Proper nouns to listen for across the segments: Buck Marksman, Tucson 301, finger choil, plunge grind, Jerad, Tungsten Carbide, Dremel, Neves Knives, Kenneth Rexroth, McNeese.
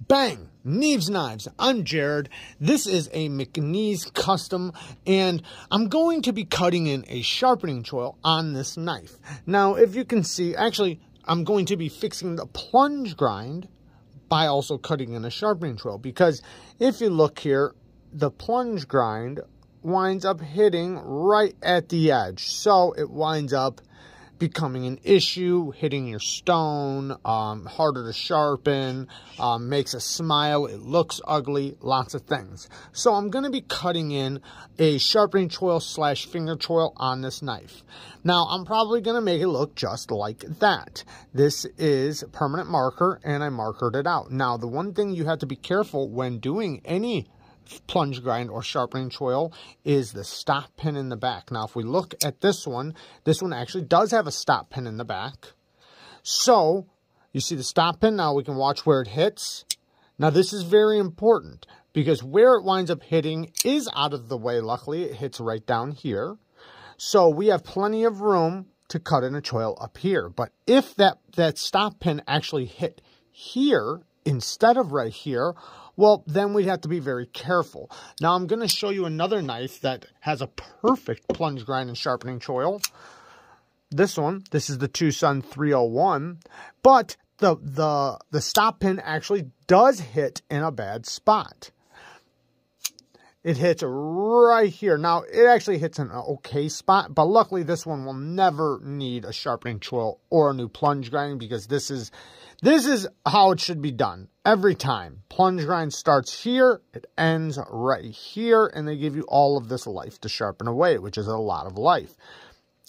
Bang! Neves Knives. I'm Jared. This is a McNeese custom, and I'm going to be cutting in a sharpening choil on this knife. Now, if you can see, actually, I'm going to be fixing the plunge grind by also cutting in a sharpening choil, because if you look here, the plunge grind winds up hitting right at the edge, so it winds up becoming an issue, hitting your stone, harder to sharpen, makes a smile, it looks ugly, lots of things. So I'm going to be cutting in a sharpening choil slash finger choil on this knife. Now I'm probably going to make it look just like that. This is permanent marker and I markered it out. Now the one thing you have to be careful when doing any plunge grind or sharpening choil is the stop pin in the back. Now, if we look at this one actually does have a stop pin in the back. So, you see the stop pin? Now we can watch where it hits. Now, this is very important because where it winds up hitting is out of the way. Luckily, it hits right down here. So, we have plenty of room to cut in a choil up here. But if that stop pin actually hit here instead of right here, well, then we'd have to be very careful. Now, I'm going to show you another knife that has a perfect plunge grind and sharpening choil. This one, this is the Tucson 301, but the stop pin actually does hit in a bad spot. It hits right here. Now, it actually hits an okay spot, but luckily this one will never need a sharpening choil or a new plunge grind because this is how it should be done every time. Plunge grind starts here, it ends right here, and they give you all of this life to sharpen away, which is a lot of life.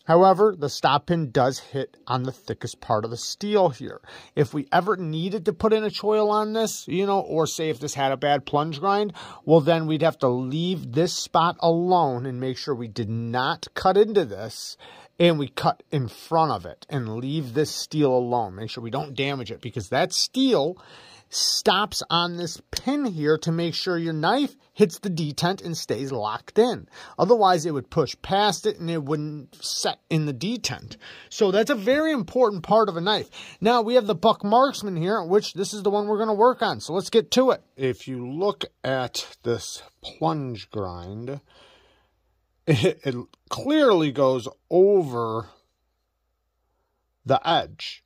However, the stop pin does hit on the thickest part of the steel here. If we ever needed to put in a choil on this, you know, or say if this had a bad plunge grind, well, then we'd have to leave this spot alone and make sure we did not cut into this and we cut in front of it and leave this steel alone. Make sure we don't damage it because that steel stops on this pin here to make sure your knife hits the detent and stays locked in. Otherwise, it would push past it and it wouldn't set in the detent. So that's a very important part of a knife. Now, we have the Buck Marksman here, which this is the one we're going to work on. So let's get to it. If you look at this plunge grind, it clearly goes over the edge,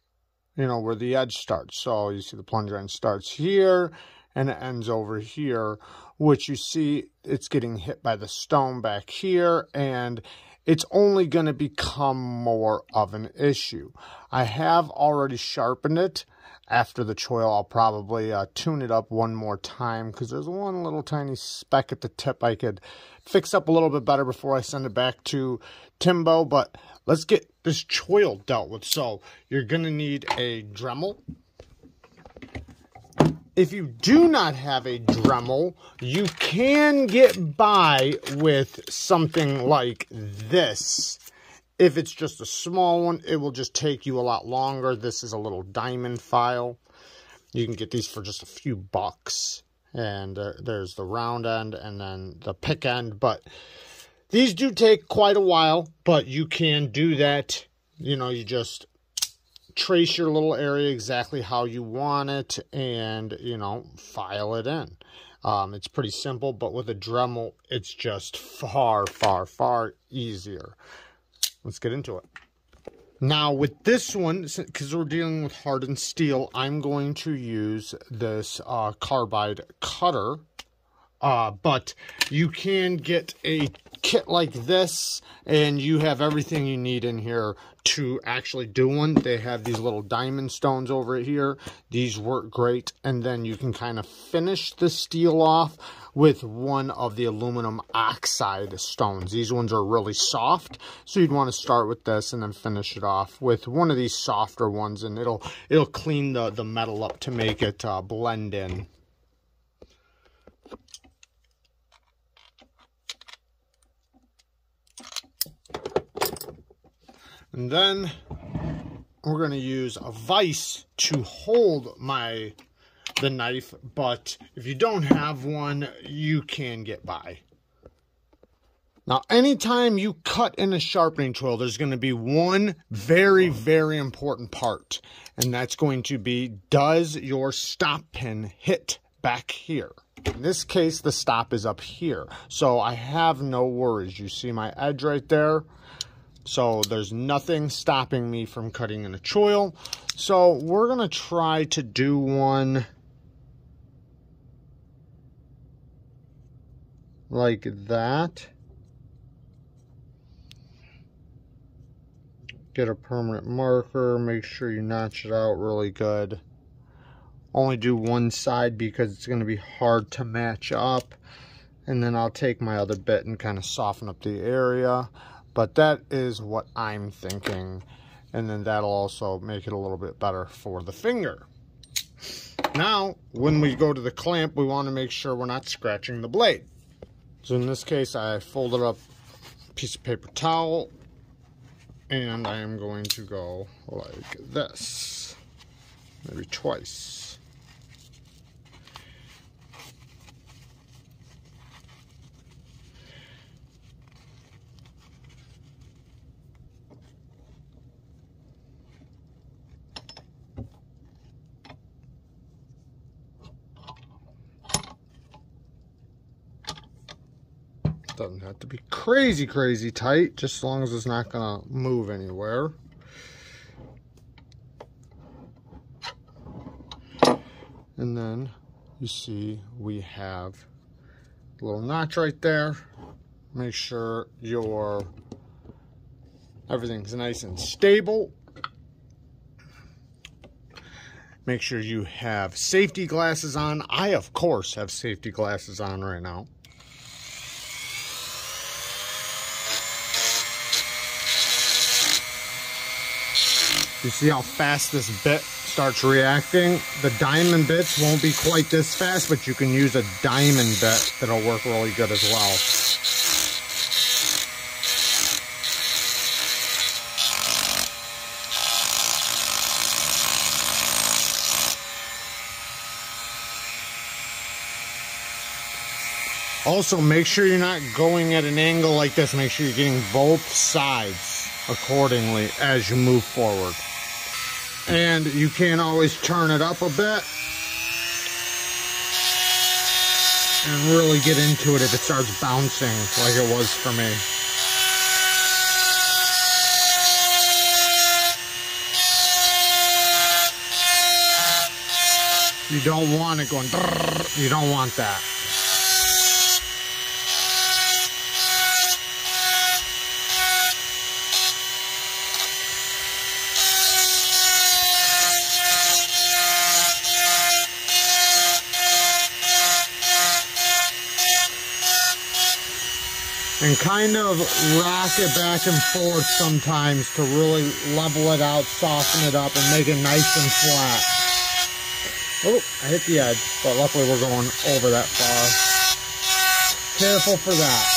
you know, where the edge starts. So you see the plunge grind starts here and it ends over here, which you see it's getting hit by the stone back here, and it's only going to become more of an issue. I have already sharpened it. After the choil, I'll probably tune it up one more time because there's one little tiny speck at the tip I could fix up a little bit better before I send it back to Timbo. But let's get this choil dealt with. So you're going to need a Dremel. If you do not have a Dremel, you can get by with something like this. If it's just a small one, it will just take you a lot longer. This is a little diamond file. You can get these for just a few bucks. And there's the round end and then the pick end. But these do take quite a while, but you can do that. You know, you just trace your little area exactly how you want it and, you know, file it in. It's pretty simple, but with a Dremel, it's just far, far, far easier. Let's get into it. Now with this one, because we're dealing with hardened steel, I'm going to use this carbide cutter. But you can get a kit like this and you have everything you need in here to actually do one. They have these little diamond stones over here. These work great. And then you can kind of finish the steel off with one of the aluminum oxide stones. These ones are really soft, so you'd want to start with this and then finish it off with one of these softer ones, and it'll clean the metal up to make it blend in. And then we're going to use a vise to hold the knife, but if you don't have one, you can get by. Now, anytime you cut in a sharpening tool, there's going to be one very, very important part, and that's going to be, does your stop pin hit back here? In this case, the stop is up here, so I have no worries. You see my edge right there? So there's nothing stopping me from cutting in a choil. So we're going to try to do one like that. Get a permanent marker, make sure you notch it out really good. Only do one side because it's going to be hard to match up. And then I'll take my other bit and kind of soften up the area. But that is what I'm thinking. And then that'll also make it a little bit better for the finger. Now, when we go to the clamp, we want to make sure we're not scratching the blade. So in this case, I folded up a piece of paper towel. And I am going to go like this, maybe twice. Doesn't have to be crazy, crazy tight, just as long as it's not gonna move anywhere. And then you see we have a little notch right there. Make sure your everything's nice and stable. Make sure you have safety glasses on. I, of course, have safety glasses on right now. You see how fast this bit starts reacting? The diamond bits won't be quite this fast, but you can use a diamond bit that'll work really good as well. Also, make sure you're not going at an angle like this. Make sure you're getting both sides accordingly as you move forward. And you can always turn it up a bit and really get into it if it starts bouncing like it was for me. You don't want it going, you don't want that. And kind of rock it back and forth sometimes to really level it out, soften it up, and make it nice and flat. Oh, I hit the edge, but luckily we're going over that far. Careful for that.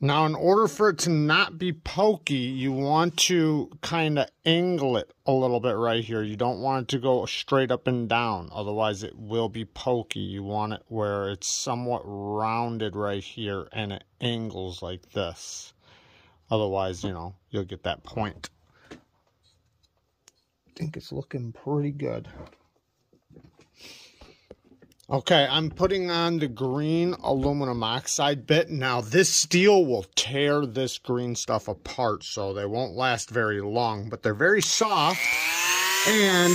Now, in order for it to not be pokey, you want to kind of angle it a little bit right here. You don't want it to go straight up and down, otherwise it will be pokey. You want it where it's somewhat rounded right here and it angles like this. Otherwise, you know, you'll get that point. I think it's looking pretty good. Okay, I'm putting on the green aluminum oxide bit. Now, this steel will tear this green stuff apart, so they won't last very long, but they're very soft, and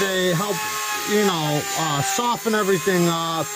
they help, you know, soften everything up.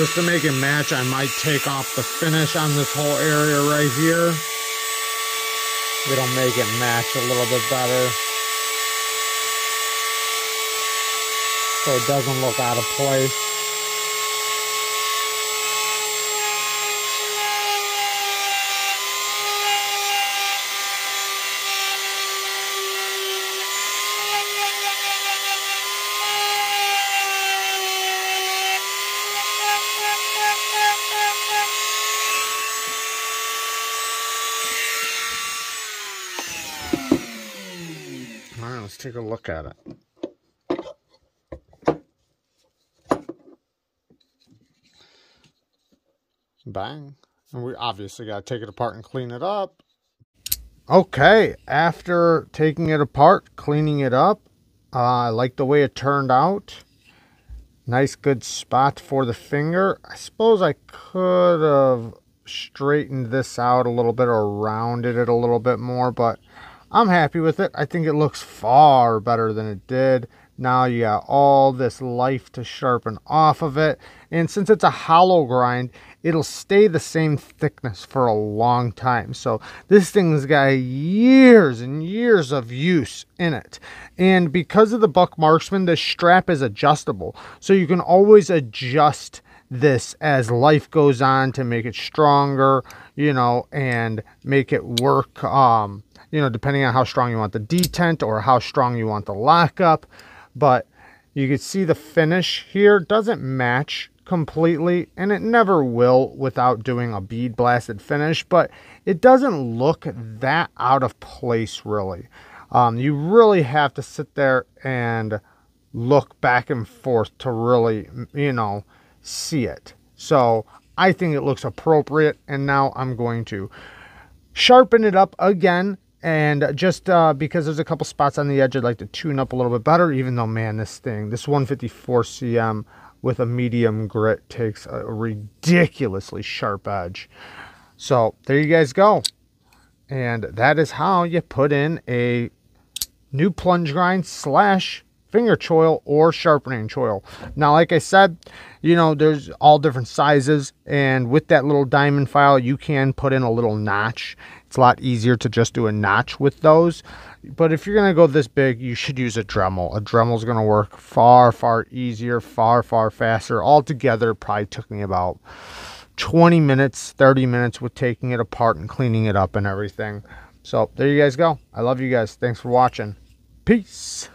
Just to make it match, I might take off the finish on this whole area right here. It'll make it match a little bit better, so it doesn't look out of place. Alright, let's take a look at it. Bang. And we obviously got to take it apart and clean it up. Okay, after taking it apart, cleaning it up, I like the way it turned out. Nice good spot for the finger. I suppose I could have straightened this out a little bit or rounded it a little bit more, but I'm happy with it. I think it looks far better than it did. Now you got all this life to sharpen off of it. And since it's a hollow grind, it'll stay the same thickness for a long time. So this thing's got years and years of use in it. And because of the Buck Marksman, the strap is adjustable. So you can always adjust this as life goes on to make it stronger, you know, and make it work, you know, depending on how strong you want the detent or how strong you want the lockup. But you can see the finish here doesn't match completely, and it never will without doing a bead blasted finish, but it doesn't look that out of place really. You really have to sit there and look back and forth to really, you know, see it. So I think it looks appropriate, and now I'm going to sharpen it up again, and just because there's a couple spots on the edge I'd like to tune up a little bit better, even though, man, this 154 cm with a medium grit takes a ridiculously sharp edge. So there you guys go, and that is how you put in a new plunge grind slash finger choil or sharpening choil. Now, like I said, you know, there's all different sizes, and with that little diamond file, you can put in a little notch. It's a lot easier to just do a notch with those. But if you're going to go this big, you should use a Dremel. A Dremel is going to work far, far easier, far, far faster. Altogether, it probably took me about 20 minutes, 30 minutes with taking it apart and cleaning it up and everything. So there you guys go. I love you guys. Thanks for watching. Peace.